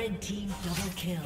Red team double kill.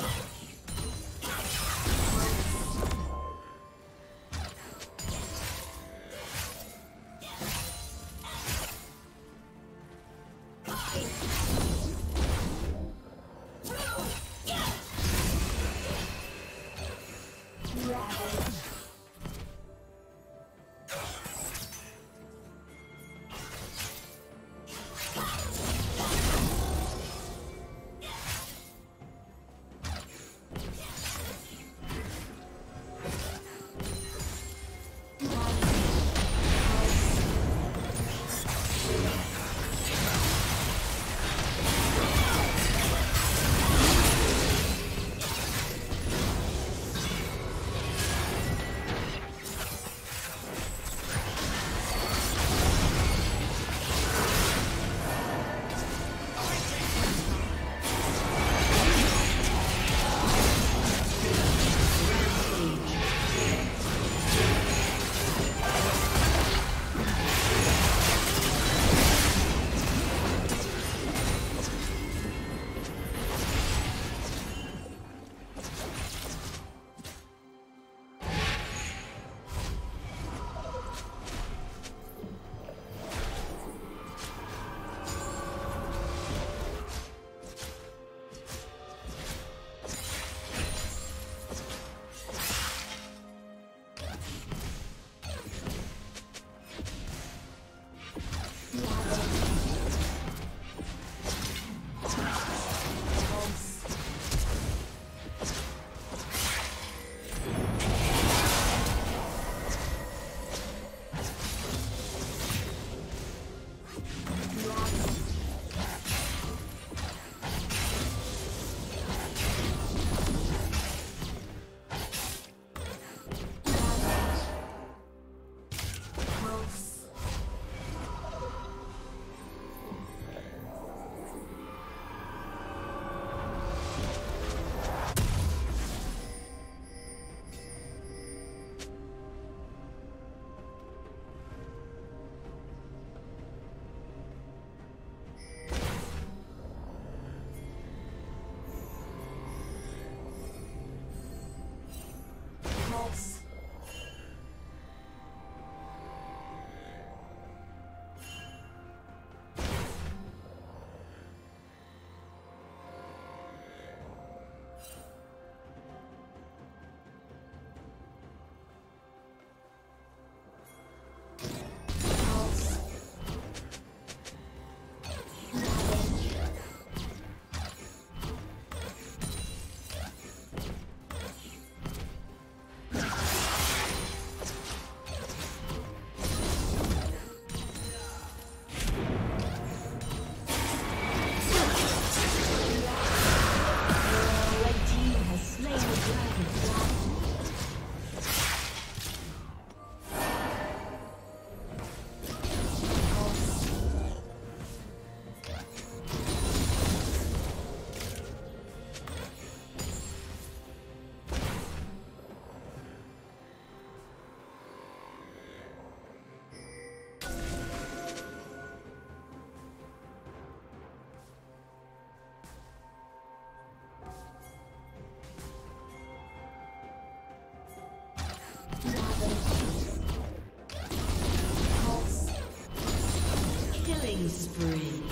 Spree.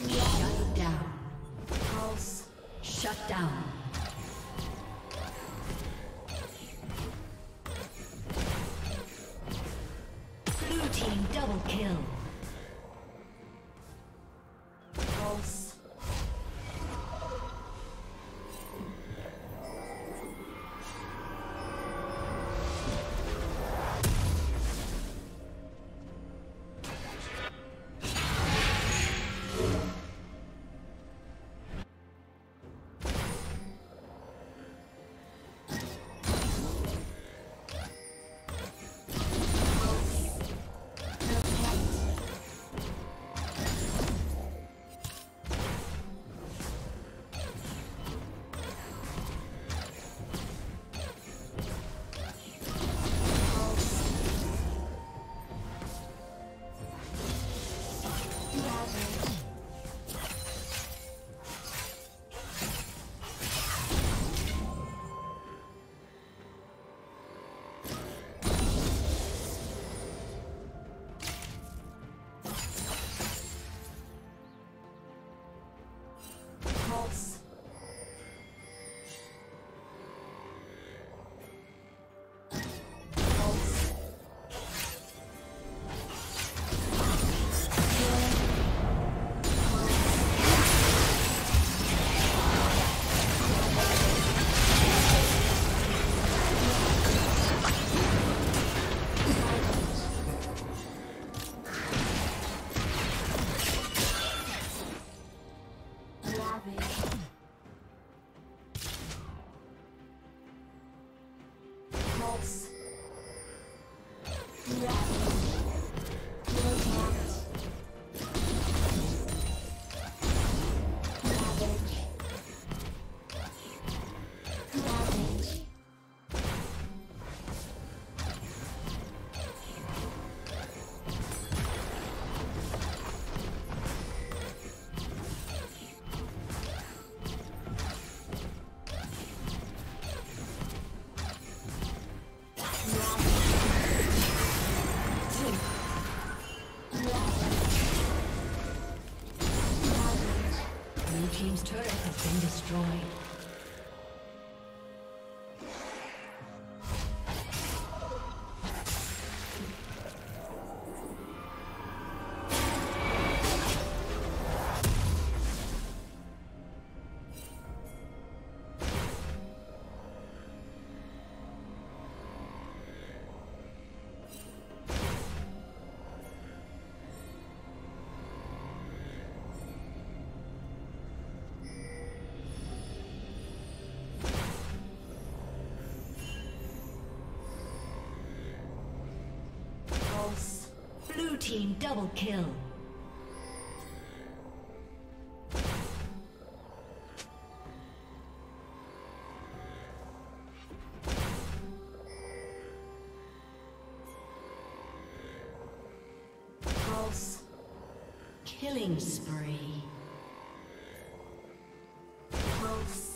Shut down. Pulse. Shut down. Blue team double kill. Pulse. team's turret has been destroyed. Team double kill. Pulse. Killing spree. Pulse.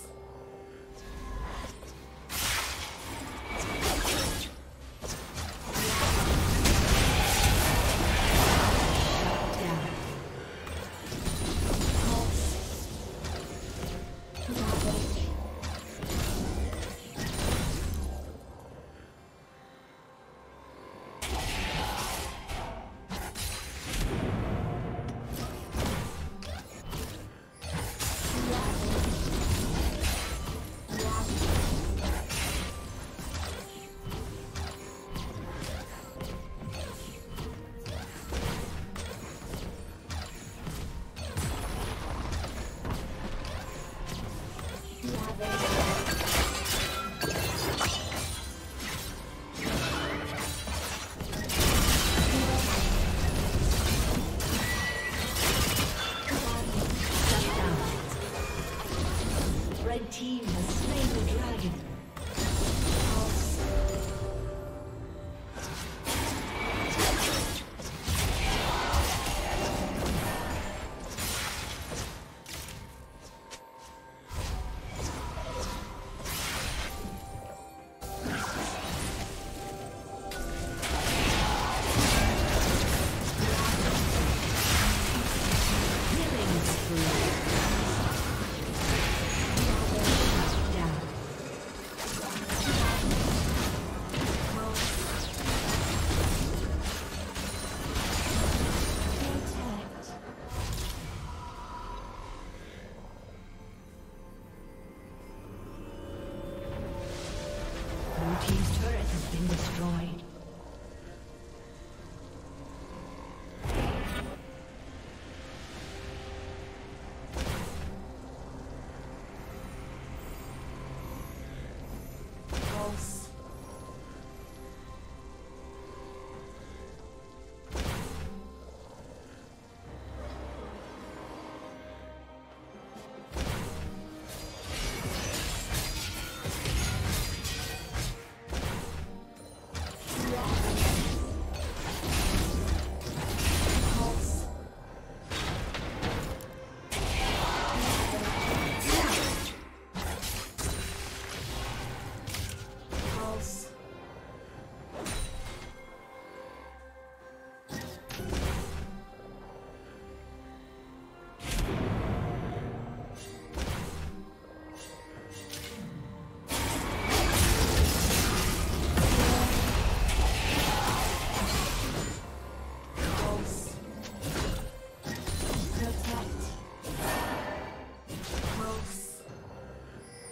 Team has slain the dragon.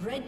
Red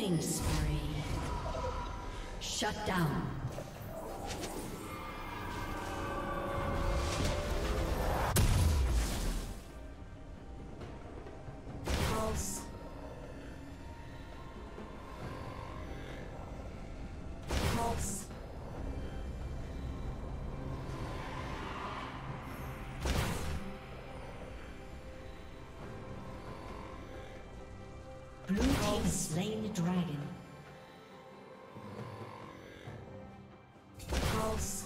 Killing spree. Shut down. Slain the dragon. Pulse.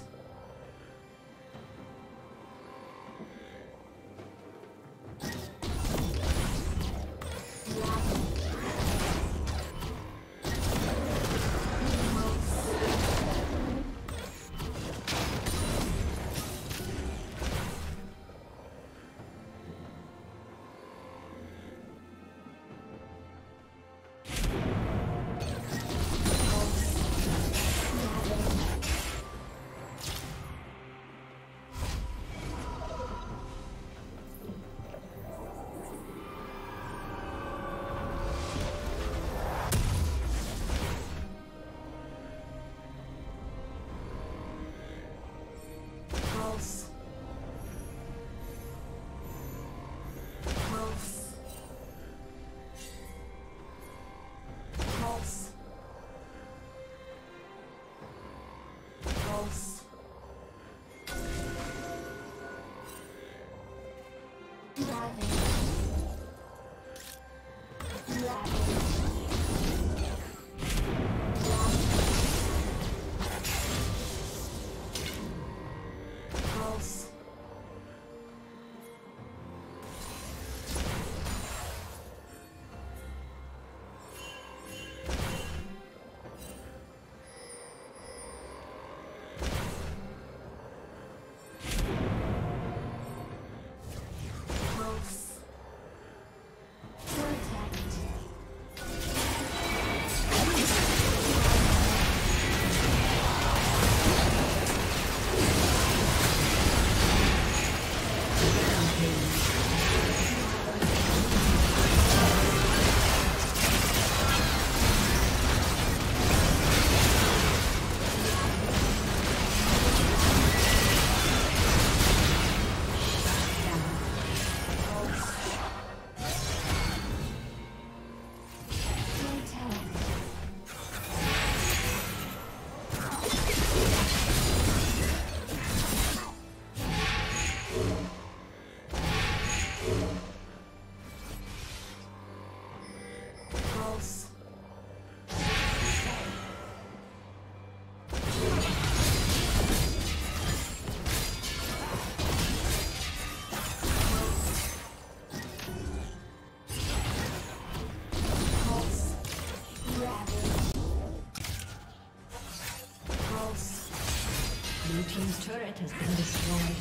Team's turret has been destroyed.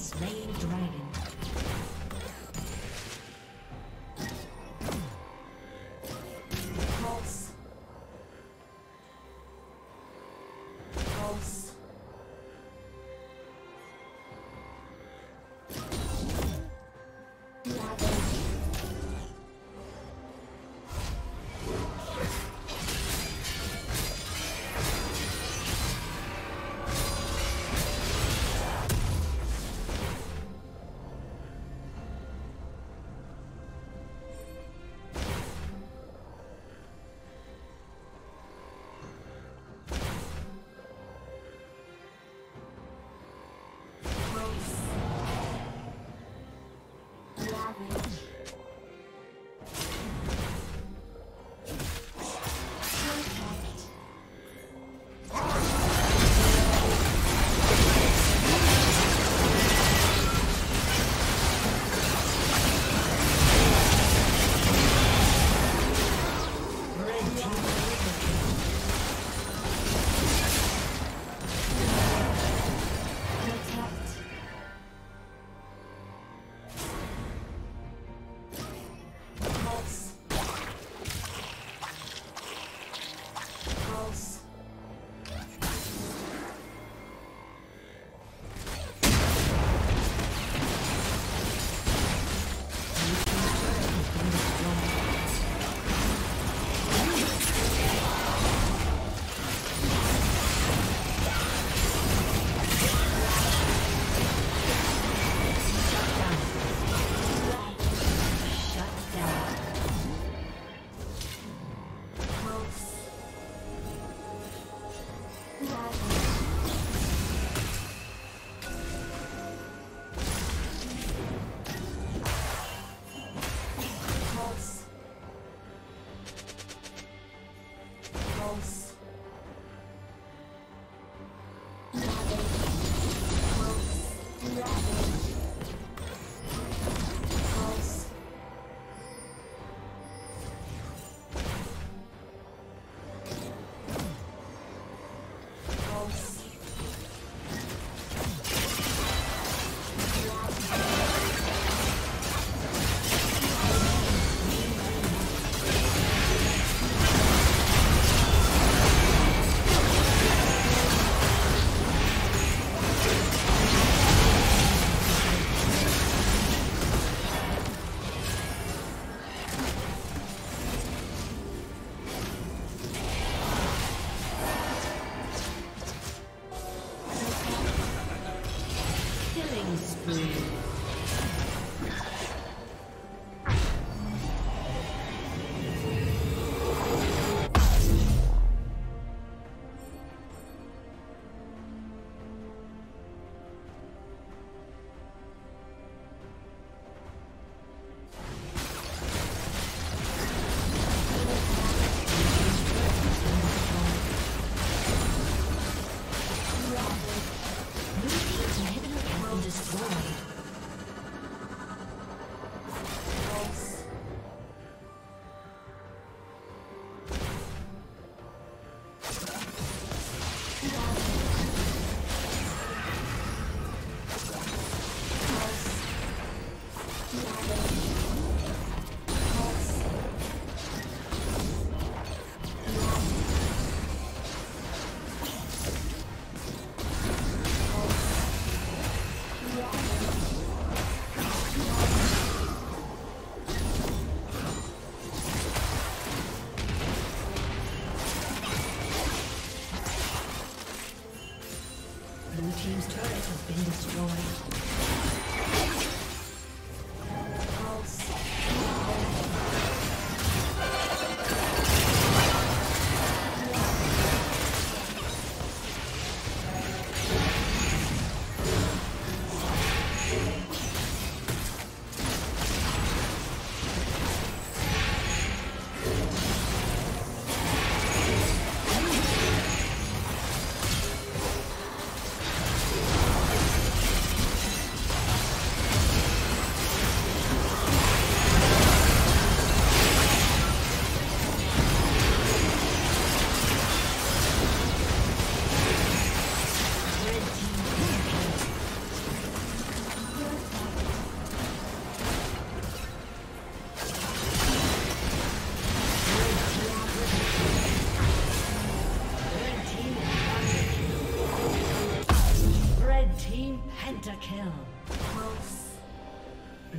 slain dragon.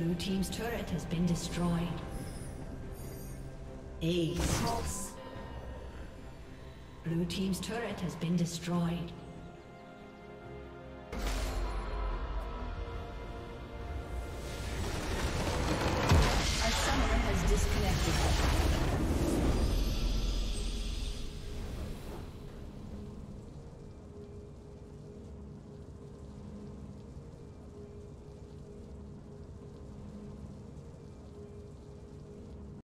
Blue team's turret has been destroyed. Ace. Blue team's turret has been destroyed.